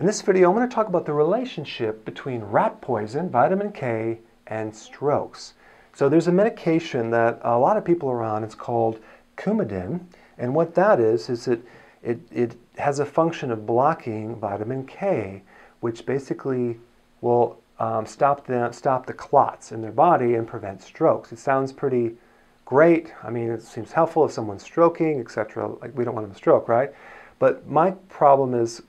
In this video, I'm going to talk about the relationship between rat poison, vitamin K, and strokes. So there's a medication that a lot of people are on. It's called Coumadin, and what that is it has a function of blocking vitamin K, which basically will stop the clots in their body and prevent strokes. It sounds pretty great. I mean, it seems helpful if someone's stroking, etc. Like, we don't want them to stroke, right? But my problem is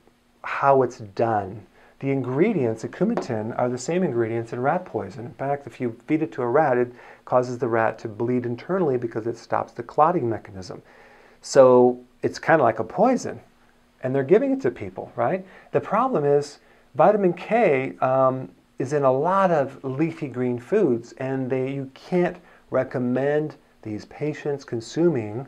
how it's done. The ingredients in Coumadin are the same ingredients in rat poison. In fact, if you feed it to a rat, it causes the rat to bleed internally because it stops the clotting mechanism. So it's kind of like a poison, and they're giving it to people, right? The problem is vitamin K is in a lot of leafy green foods, and you can't recommend these patients consuming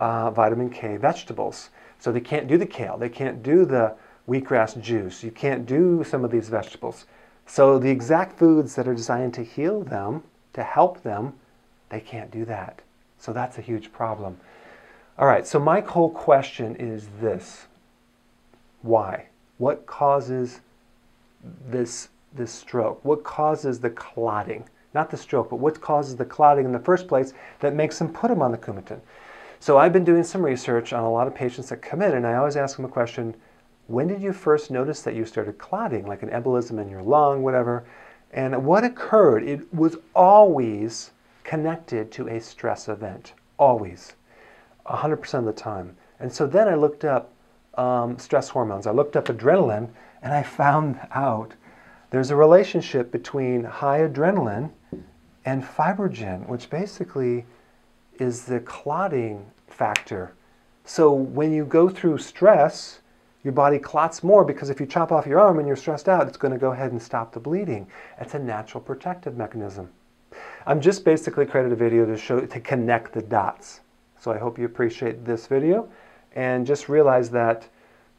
vitamin K vegetables. So they can't do the kale, they can't do the wheatgrass juice, you can't do some of these vegetables. So the exact foods that are designed to heal them, to help them, they can't do that. So that's a huge problem. All right, so my whole question is this. Why? What causes this stroke? What causes the clotting? Not the stroke, but what causes the clotting in the first place that makes them put them on the Coumadin? So I've been doing some research on a lot of patients that come in, and I always ask them a question: when did you first notice that you started clotting, like an embolism in your lung, whatever? And what occurred? It was always connected to a stress event, always, 100% of the time. And so then I looked up stress hormones. I looked up adrenaline, and I found out there's a relationship between high adrenaline and fibrinogen, which basically is the clotting factor. So when you go through stress, your body clots more, because if you chop off your arm and you're stressed out, it's going to go ahead and stop the bleeding. It's a natural protective mechanism. I'm just basically created a video to connect the dots. So I hope you appreciate this video, and just realize that,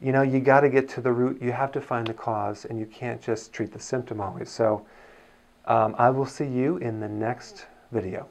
you know, you got to get to the root. You have to find the cause, and you can't just treat the symptom always. So I will see you in the next video.